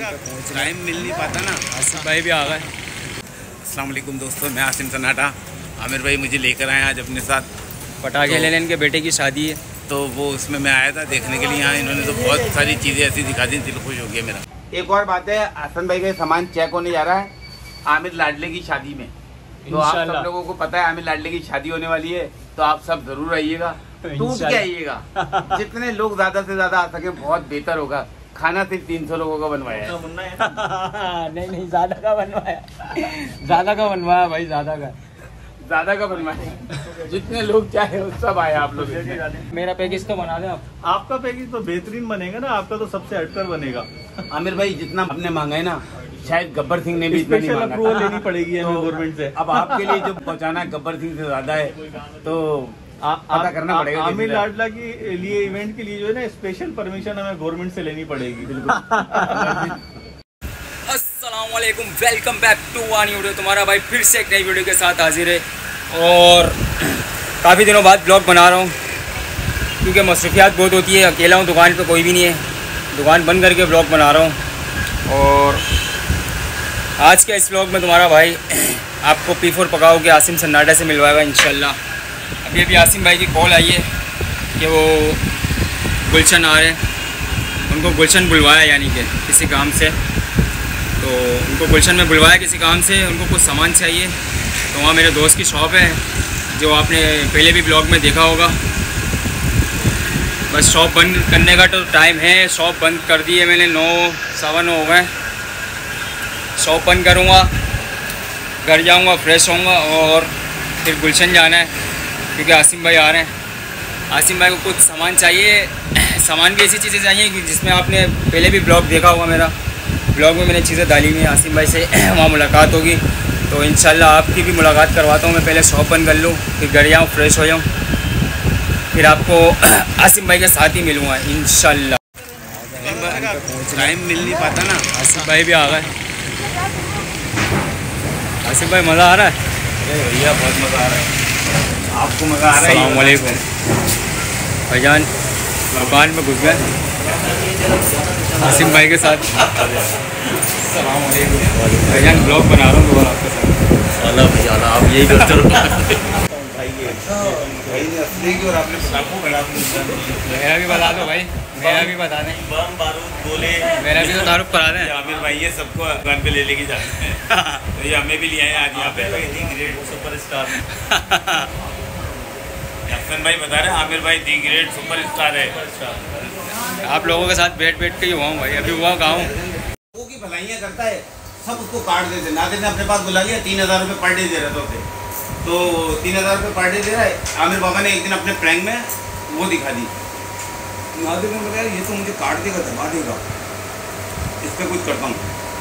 Time मिल नहीं पाता ना। आसिम भाई भी आ गए। अस्सलाम वालेकुम दोस्तों, मैं आसिम सन्नाटा। आमिर भाई मुझे लेकर आए आज अपने साथ, पटाखे लेने इनके बेटे की शादी है तो वो उसमें मैं आया था देखने के लिए। यहाँ इन्होंने तो बहुत सारी चीज़ें ऐसी दिखा दी, दिल खुश हो गया मेरा। एक और बात है, आसिम भाई का सामान चेक होने जा रहा है आमिर लाडले की शादी में। तो आप सब लोगों को पता है आमिर लाडले की शादी होने वाली है, तो आप सब जरूर आइएगा, टूट के आइएगा। जितने लोग ज्यादा से ज्यादा आ सके बहुत बेहतर होगा। खाना सिर्फ 300 लोगों का बनवाया है। नहीं नहीं, ज्यादा का बनवाया, ज्यादा का बनवाया भाई, ज्यादा का बनवाया। जितने लोग चाहे उस सब आए आप लोग। मेरा पैकेज तो बना दें आप। आपका पैकेज तो बेहतरीन बनेगा ना, आपका तो सबसे हटकर बनेगा। आमिर भाई जितना आपने मांगा है ना, शायद गब्बर सिंह ने भी इतना नहीं मांगा। अप्रूवल लेनी पड़ेगी हमें गवर्नमेंट से। अब आपके लिए जो पहुँचाना गब्बर सिंह से ज्यादा है, तो पता करना पड़ेगा। आमिर लाडला के लिए इवेंट के लिए जो है ना, स्पेशल परमिशन हमें गवर्नमेंट से लेनी पड़ेगी। अस्सलामुअलैकुम, welcome back to one video. तुम्हारा भाई फिर से एक नई वीडियो के साथ हाजिर है और काफ़ी दिनों बाद ब्लॉग बना रहा हूँ क्योंकि मसरूफियात बहुत होती है। अकेला हूँ, दुकान पे कोई भी नहीं है, दुकान बंद करके ब्लॉग बना रहा हूँ। और आज के इस ब्लॉग में तुम्हारा भाई आपको P4 पकाओ के आसिम सन्नाटा से मिलवाएगा इंशाल्लाह। अभी आसिम भाई की कॉल आई है कि वो गुलशन आ रहे हैं, उनको गुलशन बुलवाया, यानी कि किसी काम से। तो उनको गुलशन में बुलवाया किसी काम से, उनको कुछ सामान चाहिए। तो वहाँ मेरे दोस्त की शॉप है जो आपने पहले भी ब्लॉग में देखा होगा। बस शॉप बंद करने का तो टाइम है, शॉप बंद कर दी है मैंने, 9, सवा 9 हो गए। शॉप बंद करूँगा, घर जाऊँगा, फ्रेश होऊंगा और फिर गुलशन जाना है क्योंकि आसिम भाई आ रहे हैं। आसिम भाई को कुछ सामान चाहिए, सामान भी ऐसी चीज़ें चाहिए कि जिसमें आपने पहले भी ब्लॉग देखा होगा। मेरा ब्लॉग में मैंने चीज़ें डाली हुई हैं। आसिम भाई से वहाँ मुलाकात होगी तो इंशाल्लाह आपकी भी मुलाकात करवाता हूँ। मैं पहले शॉप बंद कर लूँ, फिर घर जाऊँ, फ्रेश हो जाऊँ, फिर आपको आसिम भाई के साथ ही मिलूँगा इंशाल्लाह। टाइम मिल नहीं पाता ना। आसिम भाई भी आ गए। आसिम भाई मज़ा आ रहा है? अरे भैया बहुत मज़ा आ रहा है। आपको मज़ा आ रहा है? अस्सलाम वालेकुम भाईजान, दुकान में घुस गए आसिम भाई के साथ। अस्सलाम वालेकुम भाईजान, ब्लॉग बना रहा हूँ दोबारा आपके साथ। अल्लाह भाईजान आप यही करते हो मेरा भी बता दो भाई, मेरा भी बता दें। बम बारूद गोले मेरा भी तो तारुफ करा दें। आमिर भाई ये सबको दुकान पे ले लेके जाते हैं तो ये हमें भी ले आए आज यहाँ पे। दी ग्रेड सुपरस्टार हसन भाई बता रहे हैं आमिर भाई दी ग्रेड सुपरस्टार है। आप लोगों के साथ बैठ के ही हुआ हूँ भाई, अभी हुआ गाँव लोगों की भलाइयाँ करता है सब, उसको कार्ड देते। नादिर ने अपने पास बुला लिया, 3000 रुपये पर डे दे रहे थे उसे, तो 3000 रुपये पर डे दे रहा है। आमिर बाबा ने एक दिन अपने प्रैंक में वो दिखा दी, नादिर ने बताया ये तो मुझे काट देगा, दबा देगा, इस पर कुछ करता हूँ।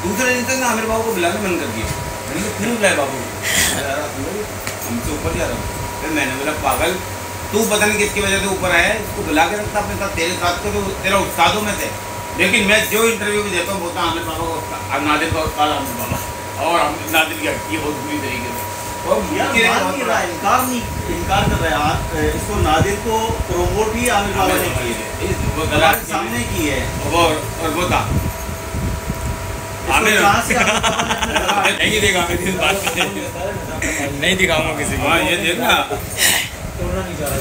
दूसरे दिन तक आमिर बाबू को बुलाने मन कर दिया, फिर बुलाया बाबू को, हमसे ऊपर जा रहा हूँ। फिर मैंने बोला पागल तू पता नहीं किसकी वजह से ऊपर आया है, इसको बुला के रखता अपने साथ, तेरे साथ को तो तेरा उस्तादों में से। लेकिन मैं जो इंटरव्यू में देता हूँ बोलता आमिर बाबा को, नादिर का उस्ताद आमिर बाबा, और नादिर की हड्डी बहुत बुरी तरीके से। इनकार कर रहा है इसको, नादिर को प्रोमोट ही आमिर बाबा ने की है, इस गलत सामने की है। और वो था आमिर, नहीं दिखा इस बात नहीं दिखाऊंगा किसी को। ये देखना तोड़ना नहीं चाह रहा।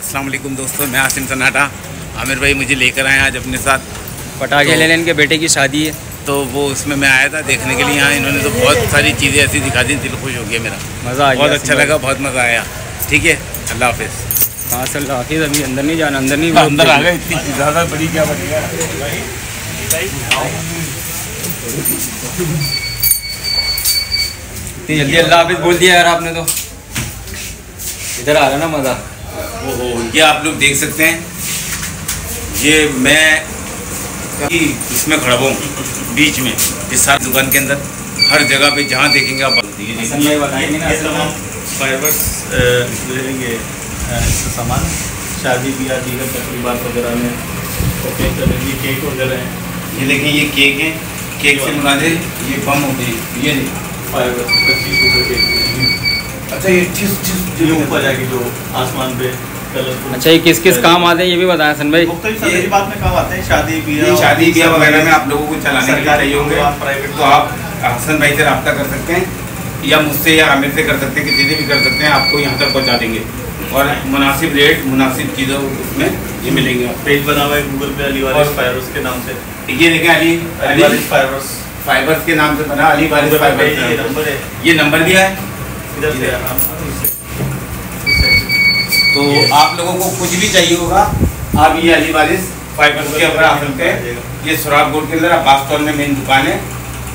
अस्सलाम वालेकुम दोस्तों, मैं आसिम सन्नाटा। आमिर भाई मुझे लेकर आए आज अपने साथ, पटाखे लेने इनके बेटे की शादी है तो वो उसमें मैं आया था देखने के लिए। यहाँ इन्होंने तो बहुत सारी चीज़ें ऐसी दिखा दी, दिल खुश हो गया मेरा, मज़ा आया, बहुत अच्छा लगा, बहुत मज़ा आया। ठीक है, अल्लाह हाफिज़। हाँ सर हाफिज़, अभी अंदर नहीं जाना, अंदर नहीं, अंदर आ गए। इतनी ज़्यादा बड़ी क्या बनेगा। इतनी जल्दी अल्लाह हाफिज़ बोल दिया यार आपने, तो इधर आ रहा ना मज़ा। ये आप लोग देख सकते हैं, ये मैं इसमें खड़ा हूँ बीच में, इस सारी दुकान के अंदर, हर जगह पे जहाँ देखेंगे आप फाइबर्स ले लेंगे सामान, शादी ब्याह दीगर तकरीबात वगैरह में। ओके करेंगे, केक वगैरह हैं, ये देखें ये केक है, केक से मुनादे ये बम होते हैं, ये फाइबर 25 रुपये केक। अच्छा ये जिस ऊपर जाके जो आसमान पे कलर। अच्छा ये किस किस काम आते हैं ये भी बताएं सन भाई। ये बात में काम आते हैं शादी ब्याह वगैरह में आप लोगों को चलाने के लिए चाहिए होंगे प्राइवेट, तो आप हसन भाई से रब्ता कर सकते हैं या मुझसे या आमिर से कर सकते हैं, किसी से भी कर सकते हैं, आपको यहाँ तक पहुँचा देंगे और मुनासिब रेट मुनासिब चीज़ों उसमें ये मिलेंगे। पेज बना हुआ है गूगल पे अली बारिश फाइबर्स के नाम से, ये देखें अली बारिश फाइबर्स के नाम से बना अली बारिश फाइबर्स, ये नंबर है, ये नंबर दिया है इधर से तो आप लोगों को कुछ भी चाहिए होगा आप ये अली बारिश फाइबर्स के ऊपर आ सकते हैं। ये सुराब रोड के अंदर अब्बासटॉन में मेन दुकान है,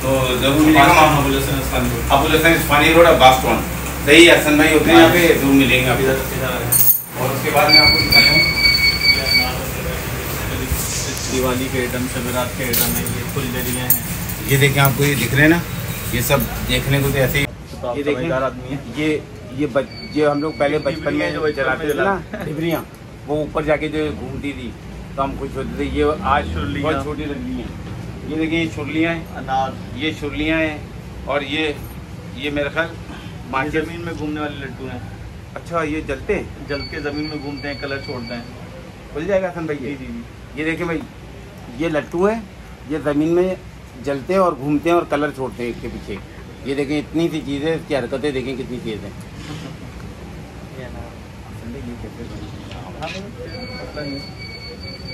तो जरूर अब्दुल हसनफानी रोड अब्बासटॉन सही हसन भाई होते हैं यहाँ पे, जरूर मिलेंगे आप इधर। और उसके बाद में आपको दिवाली के आइटम शिवरात के आइटम है, ये फुलझड़ियाँ हैं, ये देखें आपको ये दिख रहे हैं ना, ये सब देखने को तो ऐसे ही तो ये देखें आदमी है, ये हम लोग पहले बचपन में जो जलाते थे ना टिबरियाँ, वो ऊपर जाके जो घूमती थी तो हम कुछ होते थे, ये आज बहुत छोटी लग रही हैं। ये देखें ये छुरलियाँ हैं, अनार ये छुरलियाँ हैं, और ये मेरे ख्याल माटी जमीन में घूमने वाले लड्डू हैं। अच्छा ये जलते हैं, जल के ज़मीन में घूमते हैं, कलर छोड़ते हैं, खुल जाएगा हसन भाई। जी जी ये देखें भाई ये लट्टू हैं, ये ज़मीन में जलते हैं और घूमते हैं और कलर छोड़ते हैं इसके पीछे। ये देखें इतनी सी चीज़ें, इसकी हरकतें देखें कितनी चीज़ हैं।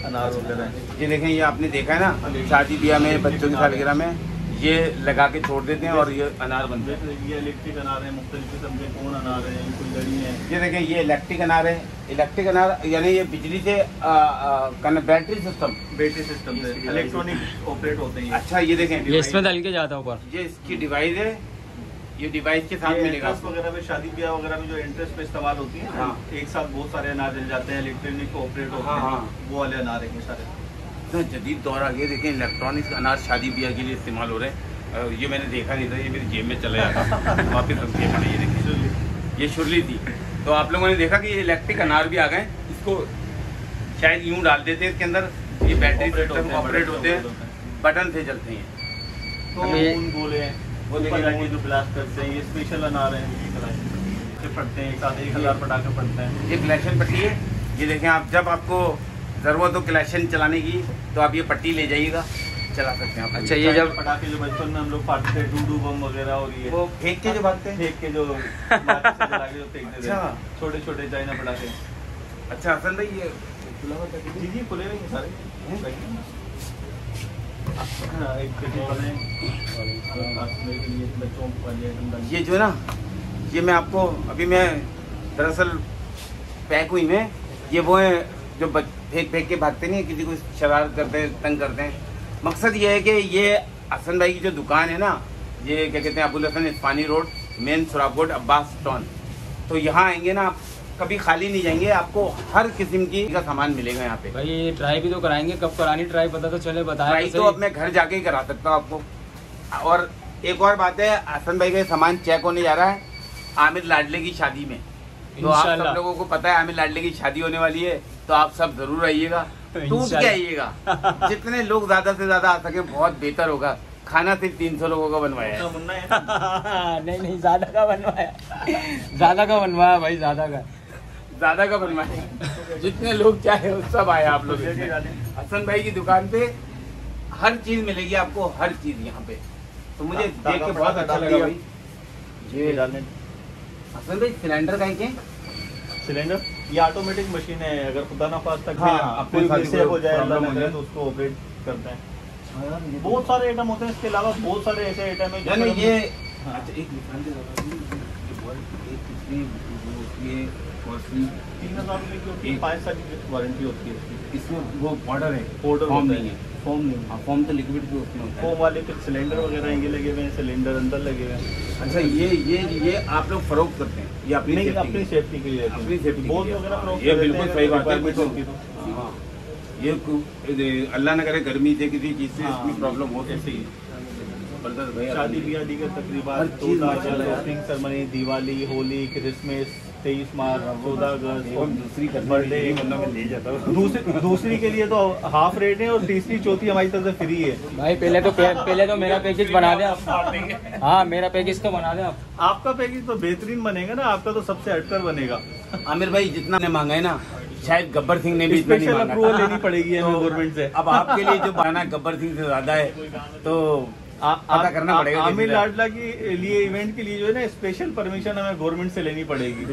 अनार वगैरह ये देखें, ये आपने देखा है ना शादी ब्याह में बच्चों की सालगिरह में ये लगा के छोड़ देते हैं और ये अनार बनते हैं। ये इलेक्ट्रिक अनार है, मुख्तलिफ किस्म के कौन अनार हैं, फुलझड़ी हैं। ये देखें ये इलेक्ट्रिक अनार है, इलेक्ट्रिक अनार यानी ये बिजली से बैटरी सिस्टम से इलेक्ट्रॉनिक ऑपरेट होते हैं। अच्छा ये देखें ये इसमें डाल के जाता है ऊपर, ये इसकी डिवाइस है, ये डिवाइस के साथ मिलेगा वगैरह में शादी ब्याह वगैरह में जो इंटरेस्ट में इस्तेमाल होती है। हाँ एक साथ बहुत सारे अनार जल जाते हैं, इलेक्ट्रॉनिक ऑपरेट होते हैं, वो वाले अनार हैं सारे। इतना जदीद दौर आ गया देखें, इलेक्ट्रॉनिक्स अनार शादी ब्याह के लिए इस्तेमाल हो रहे हैं। ये मैंने देखा नहीं था, ये मेरी जेब में चला जाता वापस रख दिया मैंने। ये देखिए ये शुरली थी, तो आप लोगों ने देखा कि ये इलेक्ट्रिक अनार भी आ गए, इसको शायद यूँ डाल देते हैं इसके अंदर, ये बैटरी सिस्टम ऑपरेट होते हैं, बटन से चलते हैं। तो बोले जो ब्लास्टर्स हैं ये स्पेशल अनार हैं, फटते हैं साथ ही 1000 पटाखे फटते हैं। ये ग्लेशियर पट्टी है, ये देखें आप जब आपको ज़रूरत हो क्लैशन चलाने की तो आप ये पट्टी ले जाइएगा, चला सकते हैं आप। अच्छा ये जब पटाखे जो बचपन में हम लोग फाड़ते थे डूडू बम वगैरह, और ये वो फेंक के जो भागते हैं, फेंक के जो फेंकते थे छोटे छोटे चाइना पटाखे। अच्छा हसन भाई ये जी खुले हुए हैं सारे ये जो है ना, ये मैं आपको अभी मैं दरअसल पैक हुई में, ये वो है जो फेंक के भागते नहीं है, किसी को शरारत करते हैं, तंग करते हैं। मकसद ये है कि ये हसन भाई की जो दुकान है ना, ये क्या कहते हैं Abdul हसनफानी road main Surabkot Abbas town, तो यहाँ आएंगे ना आप कभी खाली नहीं जाएंगे, आपको हर किस्म की का सामान मिलेगा यहाँ पे। भाई ये ट्राई भी तो कराएंगे, कब करानी ट्राई पता तो चले बताएं। ट्राई तो अपने घर जाके ही करा सकता हूँ आपको। और एक और बात है, हसन भाई का सामान चेक होने जा रहा है आमिर लाडले की शादी में, तो आप सब लोगों को पता है आमिर लाडले की शादी होने वाली है, तो आप सब जरूर आइएगा, टूट के आइएगा, जितने लोग ज्यादा से ज्यादा आ सके बहुत बेहतर होगा। खाना सिर्फ 300 लोगों का बनवाया है। नहीं ज्यादा का बनवाया, भाई ज्यादा का बनवाया, जितने लोग चाहे सब आए आप लोग। हसन भाई की दुकान पे हर चीज मिलेगी आपको, हर चीज यहाँ पे, तो मुझे देख के बहुत अच्छा लगा भाई। ये हसन भाई सिलेंडर कहीं के सिलेंडर, ये ऑटोमेटिक मशीन है, अगर खुदा ना पास तक अपने हो जाए तो उसको ऑपरेट करते हैं। बहुत सारे आइटम होते हैं, इसके अलावा बहुत सारे ऐसे आइटम है जो ये एक 5 साल की वारंटी होती है इसमें। वो पाउडर है, फॉर्म तो लिक्विड भी होती है, फॉर्म वाले कुछ सिलेंडर वगैरह आएंगे लगे हुए हैं, सिलेंडर अंदर लगे हुए हैं। अच्छा ये आप लोग फरोख्त करते हैं, ये अपनी सेफ्टी के लिए, अपनी सेफ्टी बोर्ड वगैरह, ये बिल्कुल सही बात है। हाँ ये अल्लाह ना करे गर्मी से किसी चीज़ से इसमें प्रॉब्लम हो, कैसे शादी ब्याह दीगर तकरीबा, दिवाली, होली, क्रिसमस 23 मार्च 14 अगस्त और दूसरी के लिए तो हाफ रेट है और तीसरी चौथी हमारी तरफ से फ्री है। भाई पहले तो मेरा पैकेज बना दें आप। हाँ मेरा पैकेज तो बना दें आप। आपका पैकेज तो बेहतरीन बनेगा ना, आपका तो सबसे हटकर बनेगा। आमिर भाई जितना ने मांगा है ना शायद गब्बर सिंह ने भी इतना नहीं मांगा। अप्रूवल लेनी पड़ेगी हमें गवर्नमेंट से। अब आपके लिए जो बना गब्बर सिंह से ज्यादा है तो पता करना पड़ेगा। आमिर लाडला के लिए इवेंट के लिए जो है ना स्पेशल परमिशन हमें गवर्नमेंट से लेनी पड़ेगी।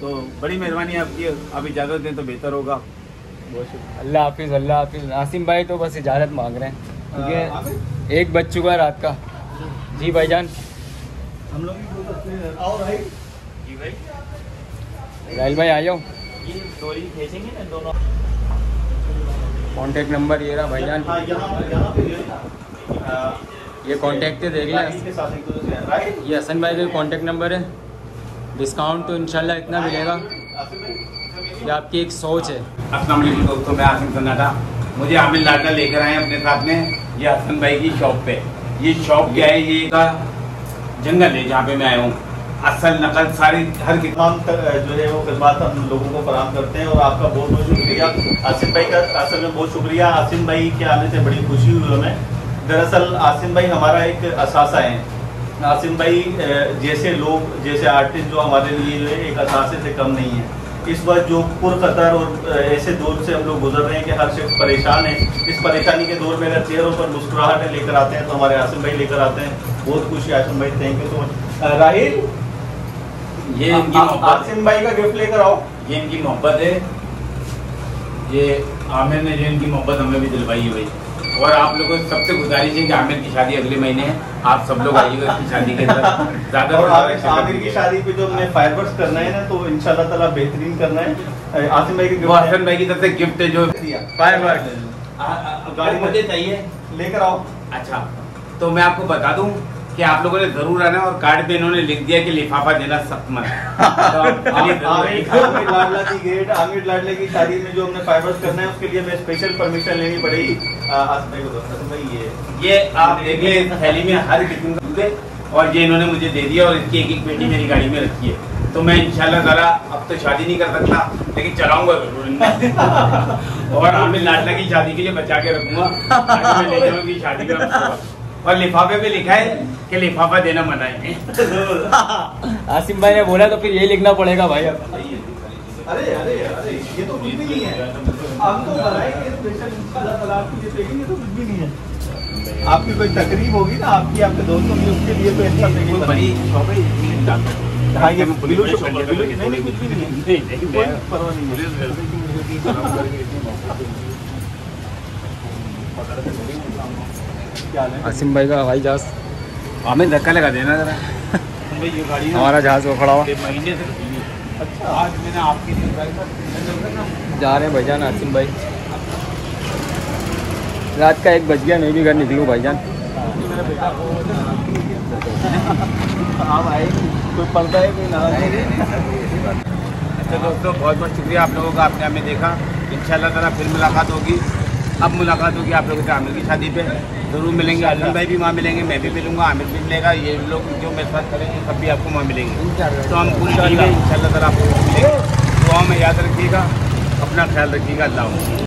तो बड़ी मेहरबानी आपकी, आप इजाजत दें तो बेहतर होगा। अल्लाह हाफिज, अल्लाह हाफिज। आसिम भाई तो बस इजाजत मांग रहे हैं क्योंकि 1 बज चुका है रात का। जी भाईजान हम लोग आओ भाई। जी भाई लाल भाई आ जाओ, स्टोरी भेजेंगे ना दोनों। कॉन्टेक्ट नंबर ये रहा भाईजान, ये कॉन्टेक्ट देख लिया। ये हसन भाई का कॉन्टेक्ट नंबर है। डिस्काउंट तो इंशाल्लाह इतना मिलेगा, ये आपकी एक सोच है। अस्सलाम वालेकुम दोस्तों, मैं आसिम सन्नाटा। मुझे आमिर लाडला लेकर आए अपने साथ में। ये हसन भाई की शॉप पे, ये शॉप क्या है, ये का जंगल है जहाँ पे मैं आया हूँ। असल नकल सारी हर किसान जो है वो खिदमत हम लोगों को फराहम करते हैं और आपका बहुत बहुत शुक्रिया आसिम भाई का। असल में बहुत शुक्रिया आसिम भाई के आने से बड़ी खुशी हुई हमें। दरअसल आसिम भाई हमारा एक असासा है। आसिम भाई जैसे लोग, जैसे आर्टिस्ट जो हमारे लिए जो है एक असासे से कम नहीं है। इस वक्त जो पुरखतर और ऐसे दौर से हम लोग गुजर रहे हैं कि हर शख्स परेशान है, इस परेशानी के दौर में अगर चेहरों पर मुस्कुराहटें लेकर आते हैं तो हमारे आसिम भाई लेकर आते हैं। बहुत खुशी आसिम भाई, thank you so much. Rahil ये आसिम भाई का गिफ्ट लेकर आओ, ये इनकी मोहब्बत है। ये आमिर ने जो इनकी मोहब्बत हमें भी दिलवाई है। और आप लोगों से सबसे गुजारिश है कि आमिर की शादी अगले महीने है, आप सब लोग आइएगा इसकी शादी के तरफ। ज्यादा आमिर की शादी पे जो हमने फायरवर्क्स करना है ना तो इंशाल्लाह ताला बेहतरीन करना है। आसिम भाई के हसन भाई की तरफ से गिफ्ट है जो फायरवर्क्स गाड़ी मुझे चाहिए, लेकर आओ। अच्छा तो मैं आपको बता दूं कि आप लोगों ने जरूर आना। और कार्ड पे इन्होंने लिख दिया कि लिफाफा देना सख्त मत। आमिर लाडला की ग्रेड, आमिर लाडला की शादी में जो हमने फाइबर्स करना है उसके लिए हमें स्पेशल परमिशन लेनी पड़ेगी। ये आप देखिए थैली में हर किस्म का, और ये इन्होंने मुझे दे दिया और इसकी एक पेटी मेरी गाड़ी में रखी है। तो मैं इंशाल्लाह ताला अब तो शादी नहीं कर सकता लेकिन चलाऊंगा जरूर। और आमिर लाडला की शादी के लिए बचा के रखूंगा। और लिफाफे पे लिखा है कि लिफाफा देना मना है। आसिम भाई ने बोला तो फिर ये लिखना पड़ेगा भाई। अरे अरे अरे ये तो कुछ भी नहीं है, आप तो बनाएंगे स्पेशल इंशाल्लाह आपकी देखेंगे तो कुछ भी नहीं है। आपकी कोई तकरीब होगी ना आपकी, आपके दोस्तों की, उसके लिए तो ऐसा पैकेज बनी शॉप है। ये नहीं कुछ भी नहीं है, परवाह नहीं। आसिम भाई का हवाई जहाज हमें धक्का लगा देना जरा। हमारा जहाज वो खड़ा हुआ। अच्छा आज मैंने आपके लिए जा रहे हैं भाईजान। आसिम भाई रात का 1 बज गया, मैं भी घर निकलूँ भाईजान। अच्छा दोस्तों बहुत बहुत शुक्रिया आप लोगों का, आपने हमें देखा। इंशाल्लाह ताला फिर मुलाकात होगी। अब मुलाकात होगी आप लोगों से आमिर की शादी पे, ज़रूर मिलेंगे। आसिम भाई भी वहाँ मिलेंगे, मैं भी मिलूँगा, आमिर भी मिलेगा, ये लोग जो मेरे साथ करेंगे सब भी आपको वहाँ मिलेंगे। तो हम पूरी टीम इंशाल्लाह ताला आपको मिलेंगे। दुआ में याद रखिएगा, अपना ख्याल रखिएगा। अल्लाह